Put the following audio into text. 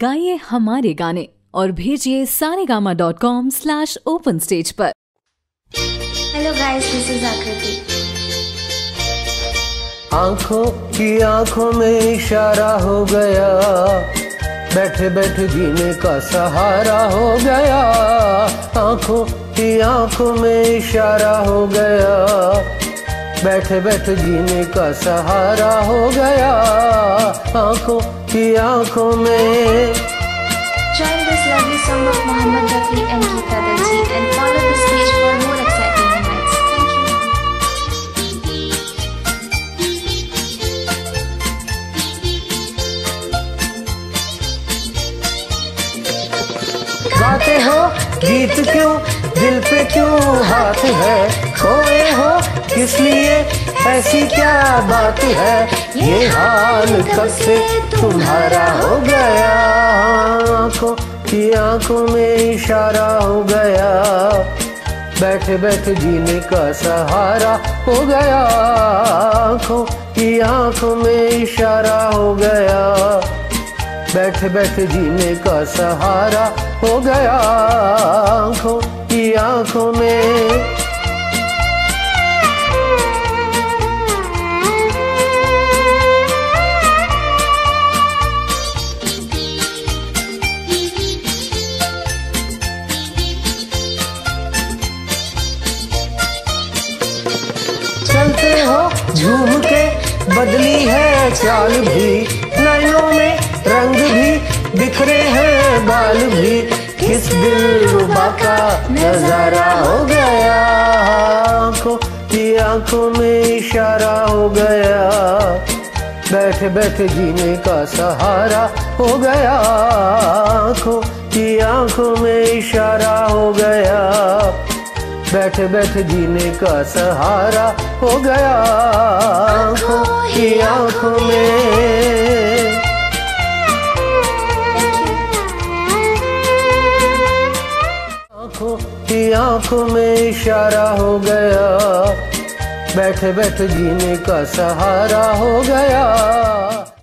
गाइए हमारे गाने और भेजिए saregama.com/openstage पर। Hello guys, this is Aakriti. आंखों की आंखों में इशारा हो गया, बैठे बैठे जीने का सहारा हो गया। आंखों की आंखों में इशारा हो गया, बैठे बैठे जीने का सहारा हो गया। आंखों की आंखों में Join this lovely song of Mohammed Rafi and Geeta Dalji and follow the stage for more exciting moments. Thank you. गाते हो गीत क्यों, दिल पे क्यों हाथ है, खोए हो किस लिए, ऐसी क्या बात है, ये हाल कब से तुम्हारा हो गया। आंखों की आंखों में इशारा हो गया, बैठे बैठे जीने का सहारा हो गया। आंखों की आंखों में इशारा हो गया, बैठे बैठे जीने का सहारा हो गया। आंखों की आंखों में झूम के बदली है चाल भी, नयनों में रंग भी, बिखरे हैं बाल भी, किस दिलरुबा का नजारा हो गया। आंखों की आंखों में इशारा हो गया, बैठे बैठे जीने का सहारा हो गया। आंखों की आंखों में इशारा हो गया, बैठे बैठे जीने का सहारा हो गया। आंखों की आंखों में आंखों की आंखों में इशारा हो गया, बैठे बैठे जीने का सहारा हो गया।